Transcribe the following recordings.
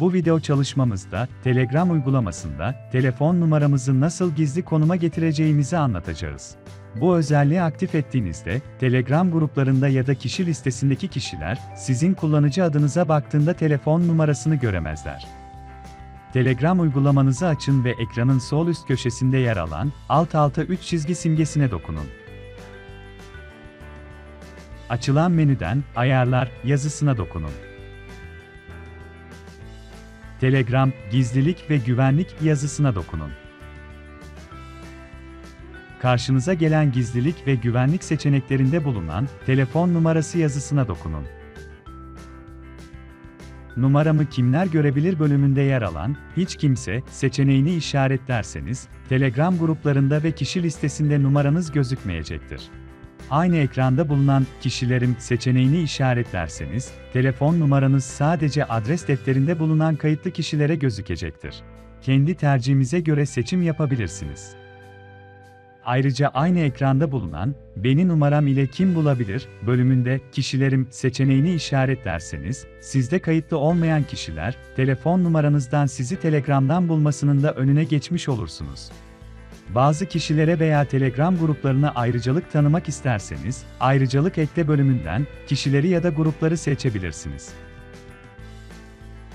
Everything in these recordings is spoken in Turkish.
Bu video çalışmamızda, Telegram uygulamasında, telefon numaramızı nasıl gizli konuma getireceğimizi anlatacağız. Bu özelliği aktif ettiğinizde, Telegram gruplarında ya da kişi listesindeki kişiler, sizin kullanıcı adınıza baktığında telefon numarasını göremezler. Telegram uygulamanızı açın ve ekranın sol üst köşesinde yer alan, alt-alta 3 çizgi simgesine dokunun. Açılan menüden, Ayarlar yazısına dokunun. Telegram, Gizlilik ve Güvenlik yazısına dokunun. Karşınıza gelen gizlilik ve güvenlik seçeneklerinde bulunan telefon numarası yazısına dokunun. Numaramı kimler görebilir bölümünde yer alan hiç kimse seçeneğini işaretlerseniz, Telegram gruplarında ve kişi listesinde numaranız gözükmeyecektir. Aynı ekranda bulunan kişilerim seçeneğini işaretlerseniz, telefon numaranız sadece adres defterinde bulunan kayıtlı kişilere gözükecektir. Kendi tercihimize göre seçim yapabilirsiniz. Ayrıca aynı ekranda bulunan "Beni numaram ile kim bulabilir?" bölümünde kişilerim seçeneğini işaretlerseniz, sizde kayıtlı olmayan kişiler, telefon numaranızdan sizi Telegram'dan bulmasının da önüne geçmiş olursunuz. Bazı kişilere veya Telegram gruplarına ayrıcalık tanımak isterseniz, ayrıcalık ekle bölümünden kişileri ya da grupları seçebilirsiniz.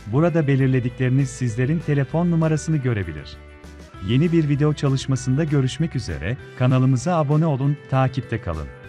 Burada belirledikleriniz sizlerin telefon numarasını görebilir. Yeni bir video çalışmasında görüşmek üzere, kanalımıza abone olun, takipte kalın.